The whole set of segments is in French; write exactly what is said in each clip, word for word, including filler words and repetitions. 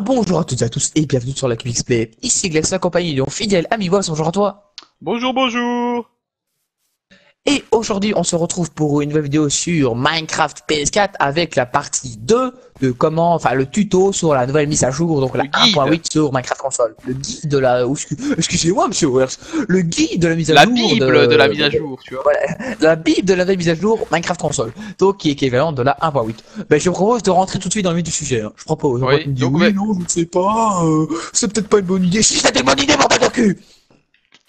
Bien bonjour à toutes et à tous et bienvenue sur la CubixPlay. Ici Glace accompagné de mon fidèle ami Bois, bonjour à toi. Bonjour, bonjour. Et aujourd'hui on se retrouve pour une nouvelle vidéo sur Minecraft P S quatre avec la partie deux de comment, enfin le tuto sur la nouvelle mise à jour, donc la un point huit sur Minecraft console. Le guide de la, excusez-moi monsieur Wers, le guide de la mise à jour. La bible de, de la mise à jour, tu vois. Voilà, la bible de la nouvelle mise à jour Minecraft console, donc qui est équivalente de la un point huit. Ben je propose de rentrer tout de suite dans le vif du sujet, hein. Je propose. Oui, dit, donc, oui mais... non, je ne sais pas, euh, c'est peut-être pas une bonne idée. Si c'est une bonne idée, bordel de cul.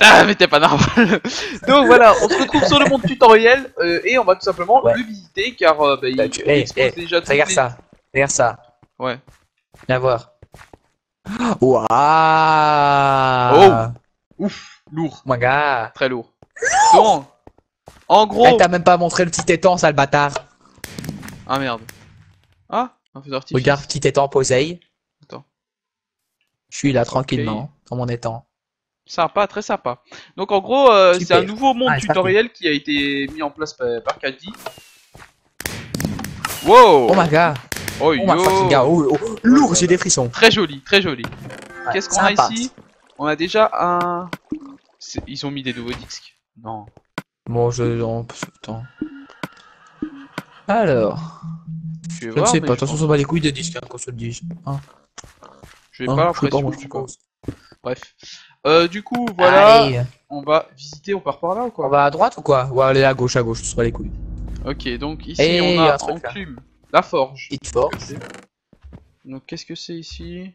Ah mais t'es pas normal. Donc voilà, on se retrouve sur le monde tutoriel euh, et on va tout simplement ouais. le visiter car euh, bah, il, bah, tu... il hey, expose hey, déjà tout. Regarde les... ça, regarde ça. Ouais. Viens voir. Waouh. Oh. Ouf, lourd. Mon gars. Très lourd. Donc, en gros. Hey, t'as même pas montré le petit étang, sale bâtard. Ah merde. Ah. Un feu d'artifice. Regarde petit étang poseille. Attends. Je suis là tranquillement okay. dans mon étang. Sympa, très sympa. Donc en gros, euh, c'est un nouveau monde ah, tutoriel qui a été mis en place par, par Kadi. Wow. Oh my god. Oh, oh yo. My fucking god. Oh, oh. Lourd, j'ai des frissons. Très joli, très joli. Ouais, qu'est-ce qu'on a ici? On a déjà un... Ils ont mis des nouveaux disques. Non. Bon, je... Non, putain. Alors... Je, je voir, ne sais pas, attention, pense... on bat les couilles des disques, hein, qu'on se le dise. Hein. Je vais hein, pas l'impression, je pense. Bref. Euh, du coup, voilà, allez. On va visiter, on part par là ou quoi? On va à droite ou quoi? Ou aller à gauche, à gauche, ce sera les couilles. Ok, donc ici et on a, a en plume la forge. Petite forge. Donc qu'est-ce que c'est ici?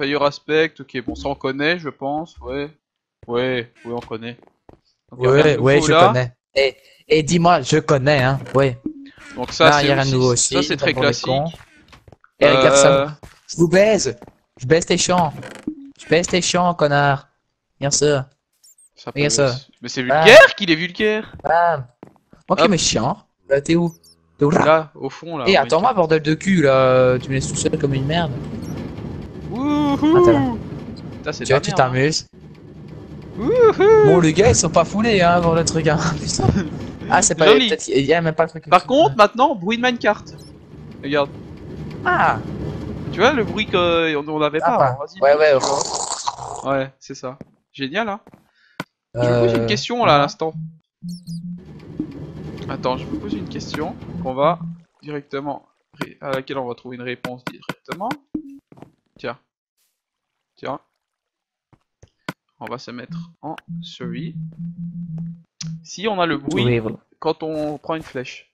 Fire aspect, ok, bon ça on connaît je pense, ouais. Ouais, ouais on connaît. Donc, ouais, ouais je là. connais. Et, et dis-moi, je connais, hein, ouais. Donc ça c'est aussi, aussi, ça, très classique. Et euh... regarde ça, je vous baise, je baise tes champs. Je baisse tes chiants, connard. Regarde ça. ça Regarde ça. Mais c'est vulgaire ah. qu'il est vulgaire. Ah. Ok, Hop. mais chiant. Là, t'es où? T'es où là? Là, au fond, là. Eh, attends-moi, bordel de cul, là. Tu me laisses tout seul comme une merde. Wouhou. Ah, tu vois, tu t'amuses. Bon, les gars, ils sont pas foulés, hein, dans le truc, hein. Putain. Ah, c'est pas... Il y a même pas le truc. Par contre, là. maintenant, bruit de minecart. Regarde. Ah. Tu vois le bruit qu'on avait ah, pas, pas. Ouais ouais ouais, ouais c'est ça, génial hein. euh... Je me pose une question là à l'instant. Attends, je me pose une question qu'on va directement, à laquelle on va trouver une réponse directement. Tiens, tiens, on va se mettre en survie. Si on a le bruit oui, voilà. quand on prend une flèche.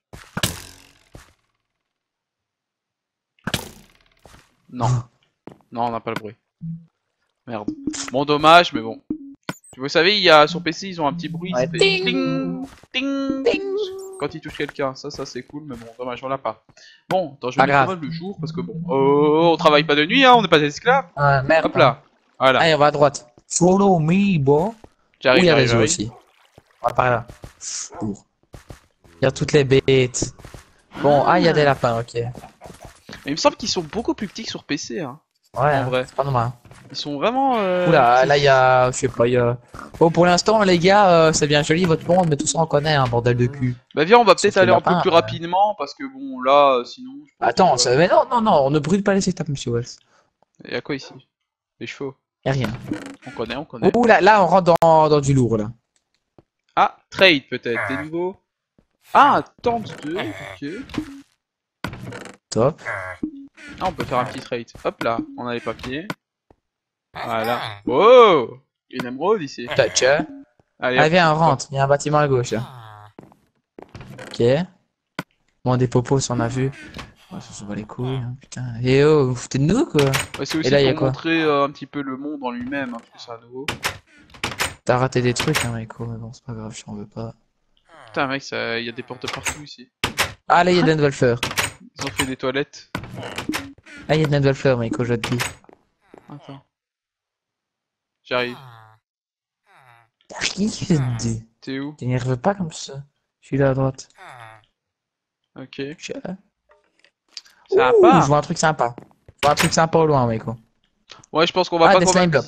Non, non, on n'a pas le bruit. Merde. Bon, dommage, mais bon. Vous savez, il y a sur P C, ils ont un petit bruit. Ouais, ting, ting, ting, ting. Quand ils touchent quelqu'un, ça, ça c'est cool, mais bon, dommage, on l'a pas. Bon, attends, je vais mettre le jour parce que bon, oh, on travaille pas de nuit, hein, on n'est pas esclaves. Ah, merde. Hop là, voilà. Allez, on va à droite. Follow me, bon. J'arrive. Oui, il y a les aussi. On va par là. Il y a toutes les bêtes. Bon, ah, il y a des lapins, ok. Mais il me semble qu'ils sont beaucoup plus petits que sur P C. Hein. Ouais, en vrai. C'est pas normal. Ils sont vraiment. Euh... Oula, là il y a. Je sais pas, il y a. Bon, pour l'instant, les gars, euh, c'est bien joli votre monde, mais tout ça on connaît, hein, bordel de cul. Bah, viens, on va peut-être aller un peu plus rapidement parce que bon, là, sinon. Attends, que... ça... mais non, non, non, on ne brûle pas les étapes, monsieur Wells. Et à quoi ici? Les chevaux? Y'a rien. On connaît, on connaît. Oula, là, on rentre dans, dans du lourd, là. Ah, trade peut-être, des nouveaux. Ah, tente de. Ok. Top. Ah, on peut faire un petit trade. Hop là, on a les papiers. Voilà. Oh, une émeraude ici. Tacha. Allez, ah, viens, on rentre. Il y a un bâtiment à gauche là. Ok. Bon, des popos, on a vu. Oh, ça se bat les couilles. Hein, putain. Et oh, vous foutez de nous quoi. Ouais, c'est aussi Et là, pour y a montrer quoi euh, un petit peu le monde en lui-même. Hein, parce que c'est à nouveau. T'as raté des trucs, hein, Rico. Mais bon, c'est pas grave, je t'en veux pas. Putain, mec, ça... il y a des portes partout ici. Ah, là, il y a des nouvelles fleurs. Ils ont fait des toilettes. Ah, il y a de la nouvelle fleur, mec, je te dis. Attends. J'arrive. T'es où? T'énerve pas comme ça. Je suis là à droite. Ok. Sympa. Je vois un truc sympa. Je vois un truc sympa au loin, mec. Ouais, je pense qu'on va ah, pas. Des slime blocks.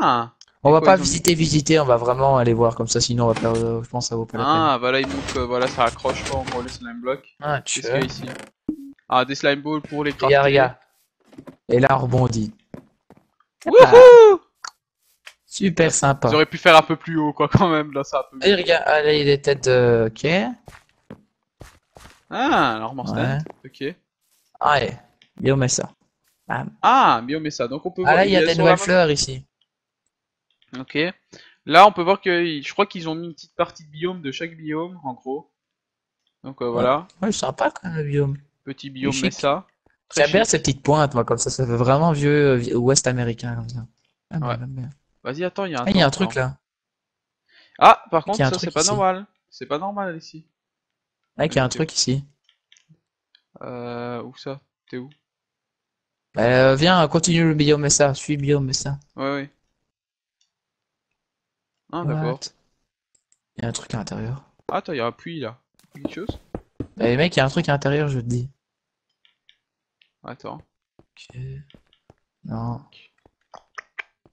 Ah. On va pas visiter, visiter, on va vraiment aller voir comme ça, sinon on va faire, euh, je pense, ça vaut pas la peine. Ah, voilà, il montre que voilà, ça accroche pas en gros les slime blocks. Ah, tu sais. Ici. Ah, des slime balls pour les crafter. Regarde, regarde. Et là, on rebondit. Wouhou! Super sympa. Ils auraient pu faire un peu plus haut, quoi, quand même. Là, ça a peu... Et regarde, ah, là, il y a des têtes de... Ok. Ah, alors, Morstein. Ouais. Ok. Ah, ouais. Biomessa. Bam. Ah, Biomessa. Donc, on peut ah, voir... Ah, là, il y a des nouvelles fleurs, ici. Ok. Là, on peut voir que... Je crois qu'ils ont mis une petite partie de biome de chaque biome, en gros. Donc, euh, voilà. Ouais, sympa, quand même, le biome. Petit biome Messa. J'aime bien ces petites pointes, moi, comme ça, ça fait vraiment vieux euh, ouest américain, comme ça. Ah, ouais. Ben, vas-y, attends, il y a un, ah, y a un truc là. Ah, par contre, ça, c'est pas normal. C'est pas normal ici. Ah, qu'il y a un truc ici. Euh. Où ça? T'es où? Euh, viens, continue le biome ça. Suis biome ça. Ouais, ouais. Ah, d'accord. Il y a un truc à l'intérieur. Ah, attends, il y a un puits là. Quelque chose? Bah, les mecs, il y a un truc à l'intérieur, je te dis. Attends. Ok. Non.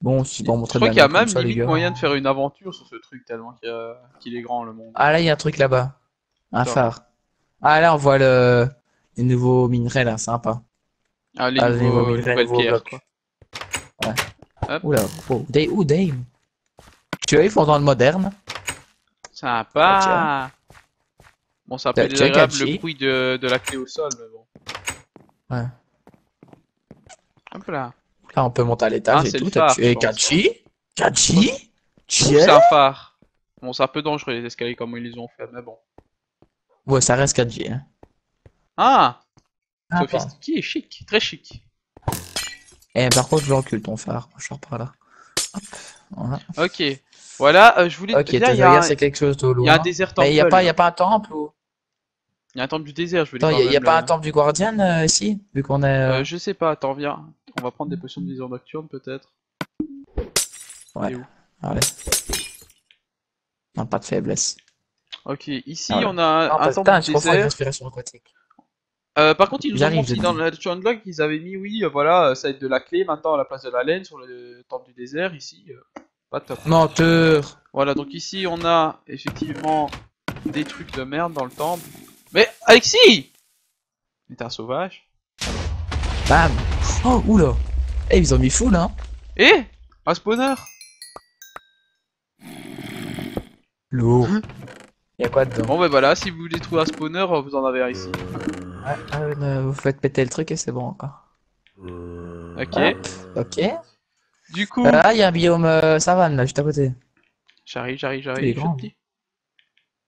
Bon, si pour montrer. Je crois qu'il y a même ça, limite moyen de faire une aventure sur ce truc tellement qu'il a... qu'il est grand le monde. Ah là, il y a un truc là-bas. Un Attends. phare. Ah là, on voit le... les nouveaux minerais là, sympa. Ah, les, ah, nouveaux... les nouveaux minerais, les nouveaux blocs. Quoi. Ouais. Oula, oh, Dave. Oh, Dave. Tu vois, ils font dans le moderne. Sympa. Okay. Bon, ça peut être le bruit de... de la clé au sol, mais bon. Ouais. Hop là. Là, on peut monter à l'étage ah, et tout. T'as tué Kaji. Kaji. C'est un phare. Bon, c'est un peu dangereux les escaliers comme ils les ont fait, mais bon. Ouais, ça reste Kaji. Hein. Ah, ah sophistiqué et chic. Très chic. Eh, par contre, je l'encule ton phare. Je sors par là. Hop. Voilà. Ok. Voilà, euh, je voulais okay, te dire. Y a un... quelque chose de loin. Il y a un désert temple. Mais il n'y a, a pas un temple ou. Il y a un temple du désert, je veux dire. Attends, il n'y a, a pas le... un temple du Guardian euh, ici vu qu'on est. Euh... Euh, je sais pas, attends, viens. On va prendre des potions de vision nocturne peut-être. Ouais. Allez. Non, pas de faiblesse. Ok, ici ah, on a non, un temple tain, du désert. Euh, par contre, ils nous ont dit dans le changelog qu'ils avaient mis, oui, euh, voilà, ça va être de la clé maintenant à la place de la laine sur le temple du désert. Ici, euh, pas de top. Menteur. Voilà, donc ici on a effectivement des trucs de merde dans le temple. Mais Alexis, t'es un sauvage. Bam. Oh oula. Eh ils ont mis full hein. Eh un spawner. Lourd. Y'a quoi dedans? Bon bah voilà, si vous voulez trouver un spawner, vous en avez un ici. Ah, euh, vous faites péter le truc et c'est bon encore. Ok. Hop. Ok. Du coup... Là euh, y'a un biome euh, savane là, juste à côté. J'arrive, j'arrive, j'arrive.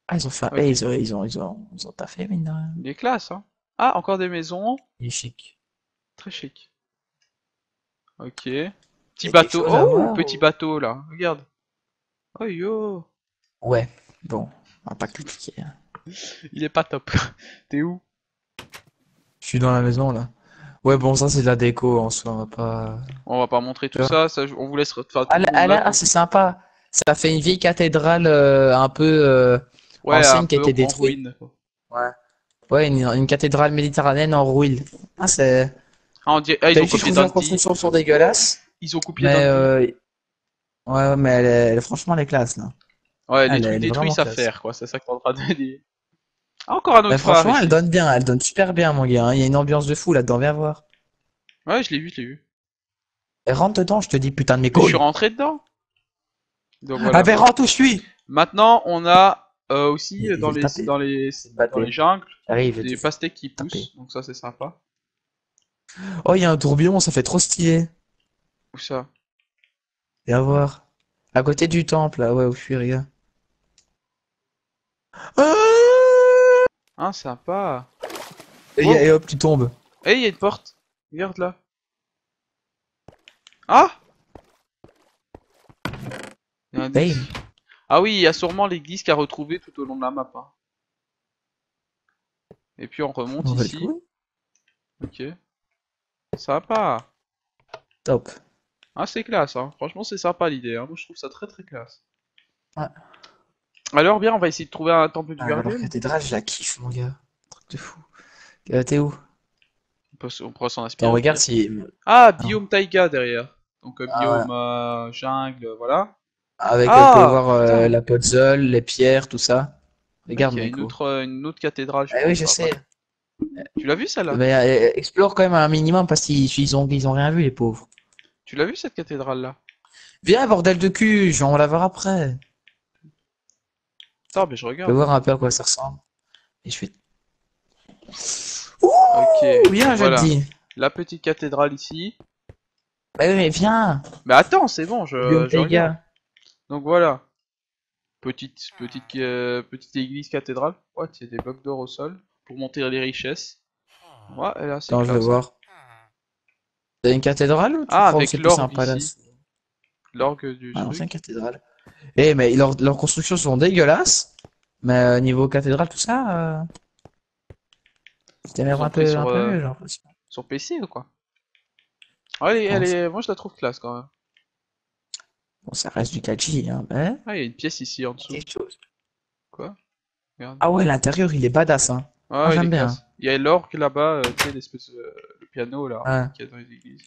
Ah ils ont fait... Okay. Eh, ils ont... Ils ont... Ils ont... Ils ont taffé mine de rien. Il est classe hein. Ah encore des maisons. Il est chic. Très chic. Ok. Petit bateau. Oh, petit bateau là. Regarde. Oh yo. Ouais. Bon. On va pas cliquer. Il est pas top. T'es où? Je suis dans la maison là. Ouais bon ça c'est de la déco en soi. On va pas. On va pas montrer tout ça. ça. On vous laisse faire. Ah c'est sympa. Ça fait une vieille cathédrale euh, un peu euh, ouais, ancienne qui a été détruite. Ouais. Ouais une, une cathédrale méditerranéenne en ruine. Ah c'est. Ah, on dirait... ah, ils ont copié les constructions sont dégueulasses. Ils ont copié mais euh... ouais, mais elle est... franchement, elle est classe là. Ouais, les trucs détruits, ça faire quoi. C'est ça qu'on est en train de dire. Ah, encore un autre bah, phare. Franchement, ici. Elle donne bien, elle donne super bien, mon gars. Il y a une ambiance de fou là-dedans, viens voir. Ouais, je l'ai vu, je l'ai vu. Et rentre dedans, je te dis, putain de mes couilles. Je suis rentré dedans. Donc, voilà. Ah, ben rentre où je suis. Maintenant, on a euh, aussi euh, dans, les... dans les dans les jungles des pastèques qui poussent. Donc, ça, c'est sympa. Oh, il y a un tourbillon, ça fait trop stylé. Où ça? Viens voir. À côté du temple, là, ouais, où je suis, regarde. Ah, ah sympa. Et, oh. a, et hop, tu tombes. Et il y a une porte. Regarde là. Ah un... Ah oui, il y a sûrement l'église qu'a retrouvé tout au long de la map. Hein. Et puis on remonte on ici. Ok. Sympa. Top. Ah c'est classe hein, franchement c'est sympa l'idée hein, moi je trouve ça très très classe. Ouais. Alors bien on va essayer de trouver un temple du ah, gardien. La cathédrale je la kiffe mon gars, truc de fou. Euh, T'es où? On, peut, on pourra s'en inspirer. On regarde si... Ah biome taïga derrière, donc euh, biome ah, ouais. euh, jungle, voilà. Avec ah, on peut voir euh, la puzzle, les pierres, tout ça. Regarde. Il y a une autre, euh, une autre cathédrale. Je ah oui je sais. Tu l'as vu celle-là? Mais euh, explore quand même un minimum parce qu'ils ont, ils ont rien vu les pauvres. Tu l'as vu cette cathédrale-là? Viens bordel de cul, je vais en la voir après. Attends, mais je regarde. Je vais voir un peu à quoi ça ressemble. Et je fais... Ouh, ok, bien, voilà. Je te dis. La petite cathédrale ici. Bah oui, mais viens. Mais attends, c'est bon, je, je regarde. Donc voilà. Petite, petite, euh, petite église cathédrale. What, il y a des blocs d'or au sol pour monter les richesses. Ouais, et là, c'est... Attends, je vais voir. T'as une cathédrale ou tu ah, avec l'orgue ici. L'orgue du... Ah, ancienne cathédrale. Eh, mais leurs leur constructions sont dégueulasses. Mais euh, niveau cathédrale, tout ça... Euh... C'était l'air un peu... Sur, un peu euh... genre. Sur P C ou quoi? Allez, allez, est... moi je la trouve classe quand même. Bon, ça reste du Kaji, hein, mais... Ah, il y a une pièce ici en dessous. Quoi? Regarde. Ah ouais, l'intérieur, il est badass, hein. Ah, ah j'aime bien. Classe. Il y a l'orgue là-bas, euh, tu sais, l'espèce... Euh, le piano, là, ah. qu'il y a dans les églises.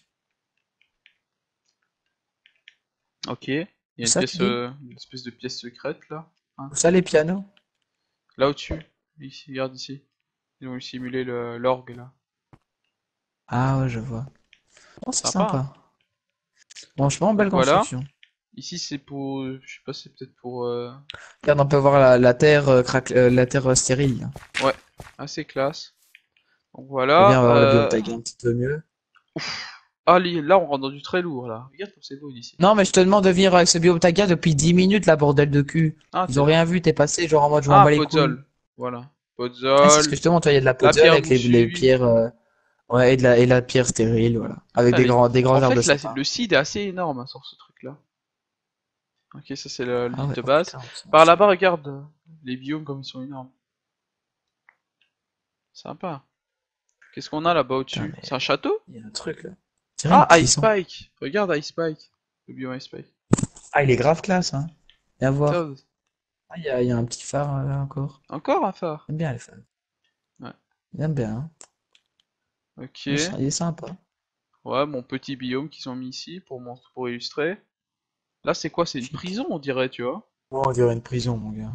Ok. Il y a une, ça, pièce, euh, une espèce de pièce secrète, là. Hein. Où ça, les pianos? Là au-dessus. Ici, regarde ici. Ils ont simulé l'orgue, là. Ah ouais, je vois. Oh, c'est sympa. sympa. Franchement, belle construction. Voilà. Ici, c'est pour... Je sais pas, c'est peut-être pour... Euh... Regarde, on peut voir la, la terre euh, craque, euh, la terre euh, stérile. Ouais, assez classe. Donc voilà. Bien, on va voir euh... la un petit peu mieux. Ouf. Ah, là, on rentre dans du très lourd, là. Regarde comme c'est beau, ici. Non, mais je te demande de venir avec ce biotagga depuis dix minutes, la bordel de cul. Ah, ils ont rien vu, t'es passé, genre en mode, je m'en bats les couilles. Voilà. Podzol. Ah, c'est ce que je te montre, il y a de la podzol avec les, les pierres... Euh... Ouais, et, de la, et la pierre stérile, voilà. Avec ah, des, mais... grands, des grands en arbres fait, de là, le seed est assez énorme, hein, sur ce truc-là. Ok, ça, c'est le ah, ouais, de base. Oh, putain, par là-bas, regarde les biomes comme ils sont énormes. Sympa. Qu'est-ce qu'on a là-bas au-dessus? Mais... C'est un château? Il y a un truc, là. Ah, Ice Spike! Regarde Ice Spike! Le biome Ice Spike. Ah, il est grave classe, hein! Viens voir. Ah, il y, y a un petit phare là encore. Encore un phare? J'aime bien les phares. Ouais. J'aime bien, hein. Ok. Il est, il est sympa. Ouais, mon petit biome qu'ils ont mis ici pour, pour illustrer. Là, c'est quoi? C'est une prison, on dirait, tu vois? Ouais, on dirait une prison, mon gars.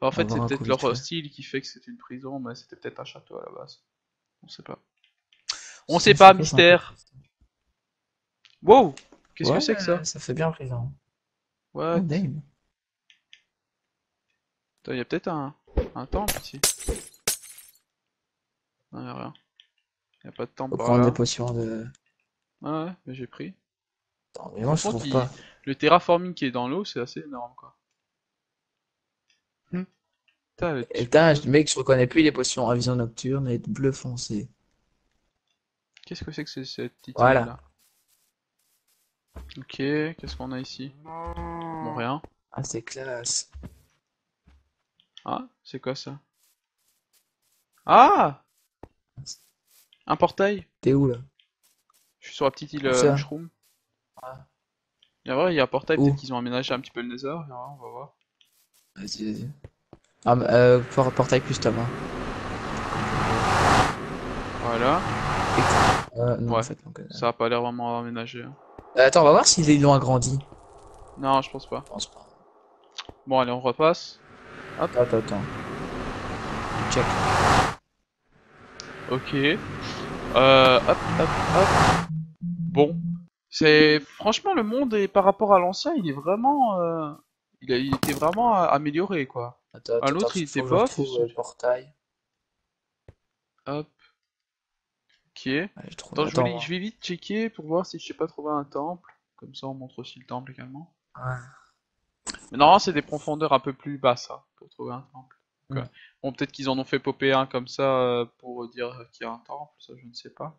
Enfin, en fait, c'est peut-être leur style qui fait que c'est une prison, mais c'était peut-être un château à la base. On sait pas. On sait pas, mystère. Wow, qu'est-ce ouais, que c'est que ça? Ça fait bien prison. Ouais. Oh, damn. Attends, il y a peut-être un, un temple ici. Non, il n'y a rien. Il n'y a pas de temple. Faut prendre des potions de... Ah ouais, mais j'ai pris. Attends, mais moi je trouve pas. Le terraforming qui est dans l'eau, c'est assez énorme, quoi. Hmm. Putain, mec, je reconnais plus les potions à vision nocturne et bleu foncé. Qu'est-ce que c'est que cette petite voilà. là Ok, qu'est-ce qu'on a ici? Bon, rien. Ah, c'est classe. Ah, c'est quoi ça? Ah, un portail. T'es où là? Je suis sur la petite île euh, Mushroom. Ah. Il y a un portail, peut-être qu'ils ont aménagé un petit peu le nether. On va voir. Vas-y, vas-y. Ah, euh, pour un portail custom. Hein. Voilà. Euh, non, ouais, en fait, donc, euh... ça a pas l'air vraiment aménagé. Hein. Euh, attends, on va voir s'ils l'ont agrandi. Non, je pense pas. Je pense pas. Bon, allez, on repasse. Hop. Attends, attends. Check. Ok. Euh, hop, hop, hop. Bon. C'est... Franchement, le monde est par rapport à l'ancien, il est vraiment... Euh... Il, a... il était vraiment amélioré, quoi. Attends, attends, à l'autre, il était bof. Le portail. Hop. Ok, attends, je, vais, je vais vite checker pour voir si je sais pas trouver un temple, comme ça on montre aussi le temple également. Ouais. Mais normalement c'est des profondeurs un peu plus basses hein, pour trouver un temple. Donc, mm. euh, bon, peut-être qu'ils en ont fait popper un comme ça euh, pour dire qu'il y a un temple, ça je ne sais pas.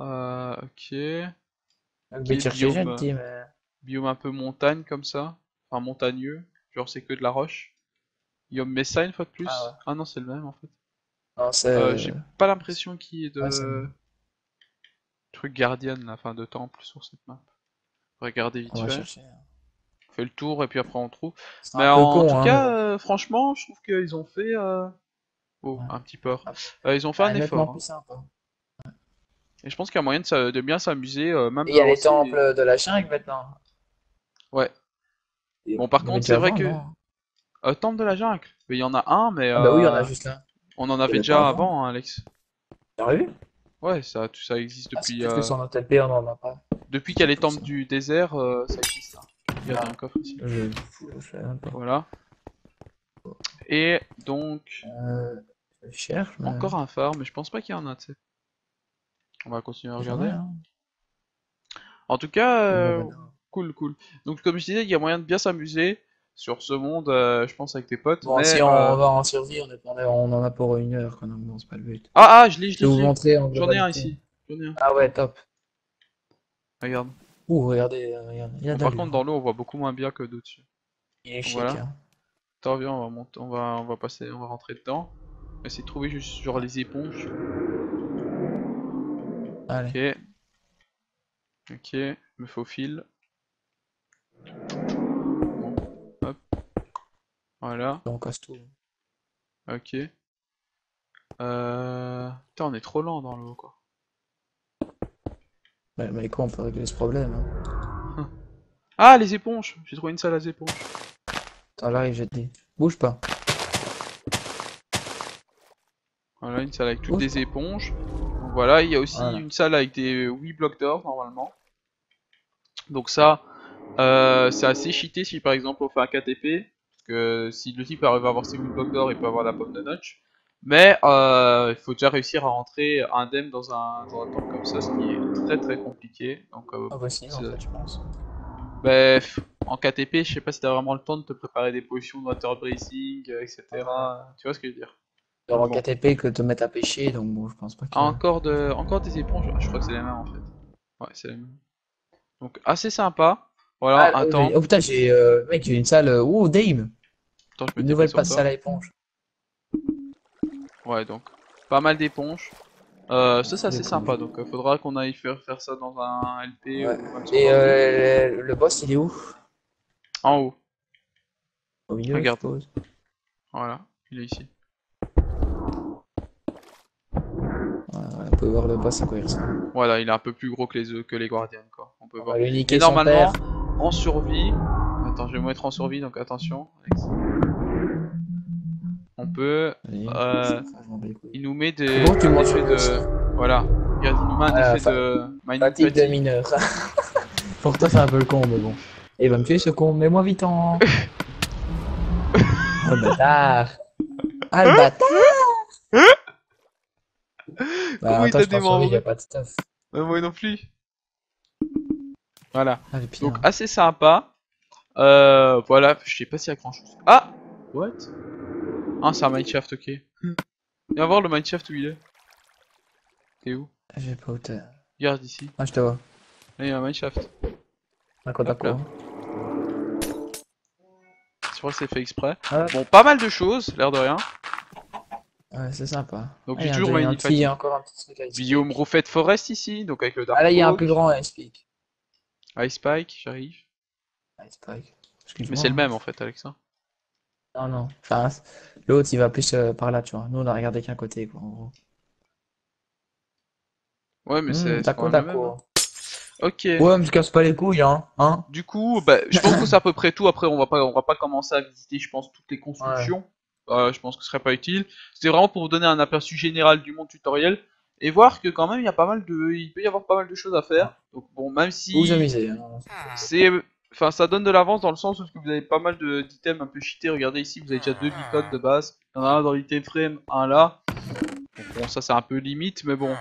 Euh, ok. okay biome, euh, mais... biome un peu montagne comme ça, enfin montagneux, genre c'est que de la roche. Biome Messa une fois de plus. Ah, ouais. Ah non c'est le même en fait. Euh, J'ai pas l'impression qu'il y ait de ouais, truc gardien, enfin de temple sur cette map. Regardez vite on fait. On fait le tour et puis après on trouve. Mais en con, tout hein, cas, mais... euh, franchement, je trouve qu'ils ont fait. Euh... Oh, ouais. un petit peur. Euh, ils ont fait ouais, un effort. Plus hein. ouais. Et je pense qu'il y a moyen de, de bien s'amuser. Euh, même il y a les temples et... de la jungle maintenant. Ouais. Et bon, par contre, c'est vrai que. Euh, temple de la jungle. Il y en a un, mais. Euh... Bah oui, il y en a juste un. On en avait déjà avant, hein, Alex. T'as vu? Ouais, ça, tout ça existe depuis. Ah, euh... que son O T P, on en a pas. Depuis qu'il y a les temples du désert, euh, ça existe. Hein. Il y a ah, un coffre ici. Je... Voilà. Et donc. Euh, je cherche. Mais... Encore un phare, mais je pense pas qu'il y en a, tu sais. On va continuer à regarder. Hein. En tout cas, euh... non, non, non. cool, cool. Donc, comme je disais, il y a moyen de bien s'amuser sur ce monde, euh, je pense, avec tes potes. Bon, mais, si on euh... va en survie, on, est... on en a pour une heure, quand même, c'est pas le but. Ah, ah, je lis, je, je lis. J'en ai un ici. Un. Ah ouais, top. Regarde. Ouh, regardez, regarde. Il y a bon, par contre, dans l'eau, on voit beaucoup moins bien que d'au-dessus. Il est voilà. chic, hein. Attends, viens, on va, monter, on, va, on va passer, on va rentrer dedans. On va essayer de trouver juste genre les éponges. Allez. Ok. Ok, je me faufile. Bon, hop. Voilà. On casse tout. Ok. Euh... Putain, on est trop lent dans l'eau, quoi. Ouais, mais quoi, on peut régler ce problème, hein. Ah, les éponges! J'ai trouvé une salle à éponges. Attends, j'arrive, je te dis. Bouge pas. Voilà, une salle avec toutes Bouge des pas. éponges. Donc, voilà, il y a aussi voilà. une salle avec des huit blocs d'or, normalement. Donc ça, euh, c'est assez cheaté si par exemple on fait un K T P. Parce que si le type arrive à avoir ses huit blocs d'or, il peut avoir la pomme de notch. Mais euh, il faut déjà réussir à rentrer indemne dans un, dans un temple comme ça, ce qui est très très compliqué. Donc, euh, ah bah si, en fait, je pense. Bah, en K T P, je sais pas si t'as vraiment le temps de te préparer des potions de water breathing, euh, et cetera. Ah. Tu vois ce que je veux dire? Dans en bon. K T P que te mettre à pêcher, donc bon, je pense pas que... Ah, encore, de... encore des éponges, ah, je crois que c'est les mêmes en fait. Ouais, c'est les mêmes. Donc assez sympa. Voilà, ah, attends. Oh putain, j'ai euh, mec, j'ai une salle... Oh, Dame! Attends, je me une nouvelle passe salle à éponge. Ouais, donc pas mal d'éponges. Euh, ça, c'est assez sympa, donc euh, faudra qu'on aille faire, faire ça dans un L P. Ouais. Ou un Et euh, le, le boss, il est où? En haut. Au milieu, regarde. Voilà, il est ici. Voilà, on peut voir le boss à quoi il ressemble. Voilà, il est un peu plus gros que les que les guardians, quoi. On peut on voir. Et normalement, père. en survie. Attends, je vais me mettre en survie, donc attention. Alex. On peut. Allez, euh, il nous met des. Bon, tu effet de. Voilà. Regarde, il nous met un ah, effet de. Fatigue de mineur. Pour toi, c'est un peu le con, mais bon. Et il va me tuer ce con, mets-moi vite en. Oh le bâtard! Ah le bâtard! Bah, attends, je pense survie, y a pas de stuff. Euh, moi non plus. Voilà. Ah, donc, assez sympa. Euh. Voilà, je sais pas s'il y a grand chose. Ah! What? Ah, c'est un mineshaft, ok. Viens voir le mineshaft où il est. T'es où? J'ai pas où t'es. Regarde ici. Ah, je te vois. Là, il y a un mineshaft. D'accord, d'accord. Je crois que c'est fait exprès. Ah. Bon, pas mal de choses, l'air de rien. Ouais, c'est sympa. Donc, j'ai toujours une petite. Il y a encore un petit truc à Guillaume Rofed Forest ici, donc avec le Dark. Ah, là, il y a un plus grand Ice Peak. Ice Pike, j'arrive. Ice Pike. Mais c'est le même en fait, Alex. Non, non, enfin, l'autre il va plus euh, par là, tu vois. Nous on a regardé qu'un côté, quoi, en gros. Ouais, mais mmh, c'est. D'accord, d'accord. Ok. Ouais, mais je casse pas les couilles, hein. hein du coup, bah, je pense que c'est à peu près tout. Après, on va pas, on va pas commencer à visiter, je pense, toutes les constructions. Ouais. Euh, je pense que ce serait pas utile. C'était vraiment pour vous donner un aperçu général du monde tutoriel et voir que, quand même, il y a pas mal de. Il peut y avoir pas mal de choses à faire. Donc, bon, même si. Vous amusez. C'est. Enfin, ça donne de l'avance dans le sens où vous avez pas mal d'items un peu cheatés. Regardez ici, vous avez déjà deux bicodes de base. Il y en a un dans l'item frame, un là. Donc, bon, ça c'est un peu limite, mais bon,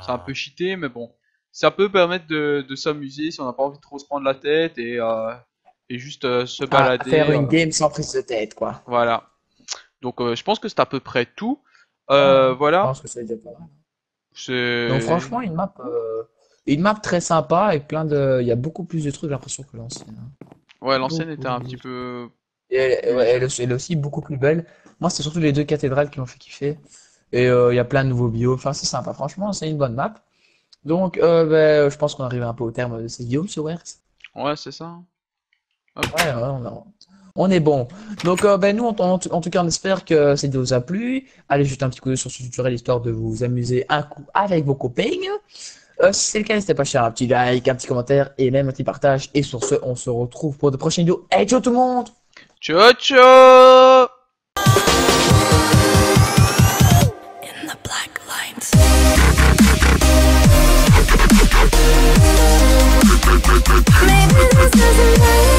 c'est un peu cheaté, mais bon. Ça peut permettre de, de s'amuser si on n'a pas envie de trop se prendre la tête et, euh, et juste euh, se balader. Ah, faire une euh... game sans prise de tête, quoi. Voilà. Donc, euh, je pense que c'est à peu près tout. Euh, ouais, voilà. Je pense que ça déjà pas mal. Donc, franchement, une map. Euh... Une map très sympa avec plein de. Il y a beaucoup plus de trucs, j'ai l'impression, que l'ancienne. Ouais, l'ancienne était un petit peu. Et elle, ouais, elle, elle est aussi beaucoup plus belle. Moi, c'est surtout les deux cathédrales qui m'ont fait kiffer. Et euh, il y a plein de nouveaux bios. Enfin, c'est sympa. Franchement, c'est une bonne map. Donc, euh, bah, je pense qu'on arrive un peu au terme de ces Guillaume, ce Wertz. Ouais, c'est ça. Hop. Ouais, ouais, on a. On est bon. Donc, euh, ben, nous, on, on, en tout cas, on espère que cette vidéo vous a plu. Allez jeter un petit coup d'œil sur ce tutoriel, histoire de vous amuser un coup avec vos copains. Euh, si c'est le cas, n'hésitez pas à faire un petit like, un petit commentaire et même un petit partage. Et sur ce, on se retrouve pour de prochaines vidéos. Hey, ciao tout le monde! Ciao, ciao! Maybe this doesn't matter.